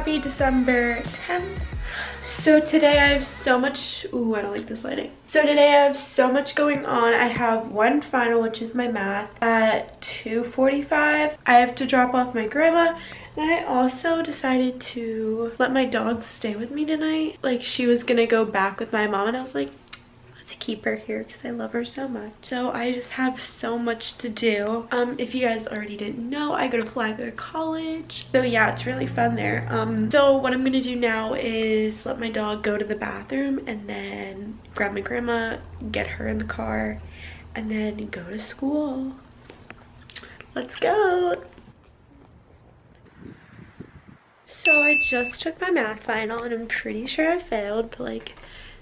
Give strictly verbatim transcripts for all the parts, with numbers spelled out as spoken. Happy December tenth. So today I have so much, ooh, I don't like this lighting. So today I have so much going on. I have one final, which is my math, at two forty-five. I have to drop off my grandma. And I also decided to let my dog stay with me tonight. Like, she was gonna go back with my mom and I was like, keep her here because I love her so much. So I just have so much to do. Um if you guys already didn't know, I go to Flagler College, so yeah, it's really fun there. Um so what I'm gonna do now is let my dog go to the bathroom and then grab my grandma, get her in the car, and then go to school. Let's go. So I just took my math final and I'm pretty sure I failed, but like,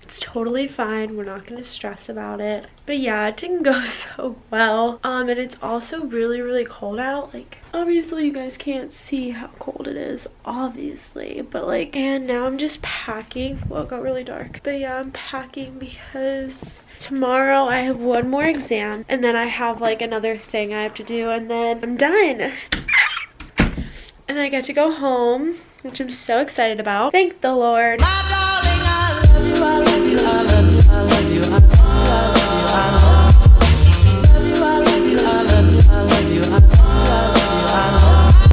it's totally fine. We're not going to stress about it. But yeah, it didn't go so well. Um, and it's also really, really cold out. Like, obviously you guys can't see how cold it is, obviously. But like, and now I'm just packing. Well, it got really dark. But yeah, I'm packing because tomorrow I have one more exam. And then I have like another thing I have to do. And then I'm done. And I get to go home, which I'm so excited about. Thank the Lord.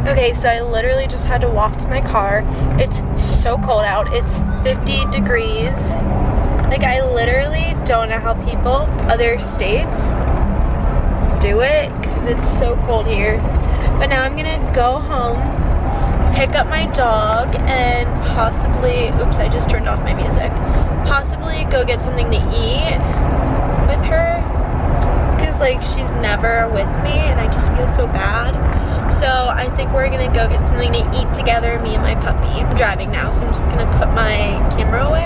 Okay, so I literally just had to walk to my car. It's so cold out. It's fifty degrees. Like, I literally don't know how people other states do it because it's so cold here. But now I'm gonna go home, pick up my dog, and possibly, oops, I just turned off my music, possibly go get something to eat with her, because like, she's never with me and I just feel so bad. So I think we're gonna go get something to eat together, me and my puppy. I'm driving now, so I'm just gonna put my camera away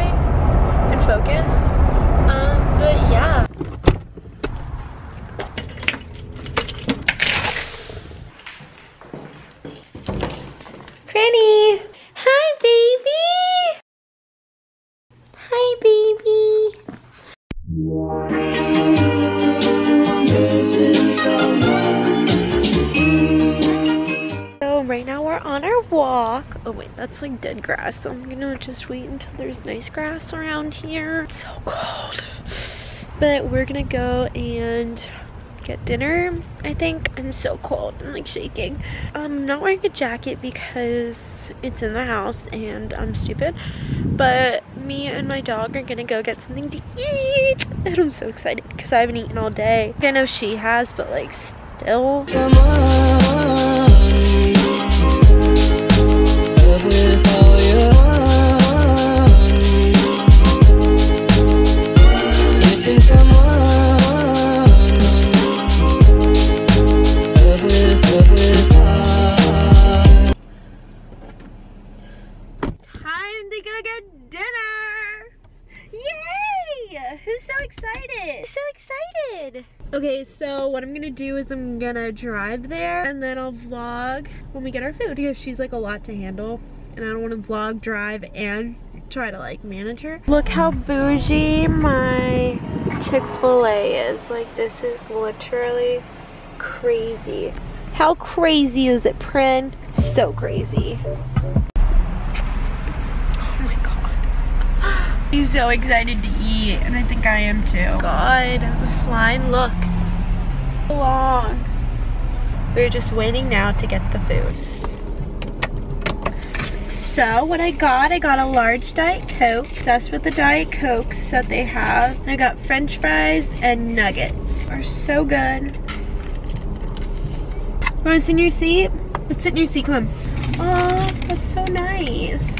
and focus. Um, but yeah. Granny! Hi, baby! Hi, baby! So right now we're on our walk. Oh wait, that's like dead grass, so I'm gonna just wait until there's nice grass around here. It's so cold. But we're gonna go and get dinner, I think. I'm so cold, I'm like shaking. I'm not wearing a jacket because it's in the house and I'm stupid, but me and my dog are gonna go get something to eat and I'm so excited because I haven't eaten all day. I know she has, but like, still. Okay, so what I'm gonna do is I'm gonna drive there and then I'll vlog when we get our food, because she's like a lot to handle and I don't wanna vlog, drive, and try to like manage her. Look how bougie my Chick-fil-A is. Like, this is literally crazy. How crazy is it, Prin? So crazy. He's so excited to eat, and I think I am too. God, this line, look. So long. We're just waiting now to get the food. So what I got, I got a large Diet Coke. Obsessed with the Diet Cokes that they have. I got French fries and nuggets. Are so good. Wanna sit in your seat? Let's sit in your seat, come on. Oh, that's so nice.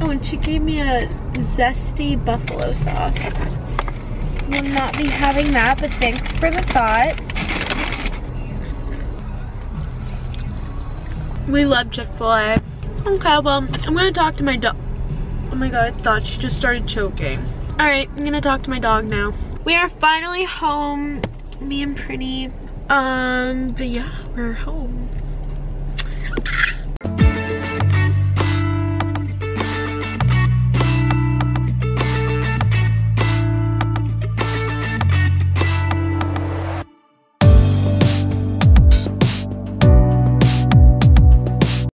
Oh, and she gave me a zesty buffalo sauce. Will not be having that, but thanks for the thought. We love Chick-fil-A. Okay, well, I'm gonna talk to my dog. Oh my god, I thought she just started choking. Alright, I'm gonna talk to my dog now. We are finally home, me and Prinny. Um, but yeah, we're home.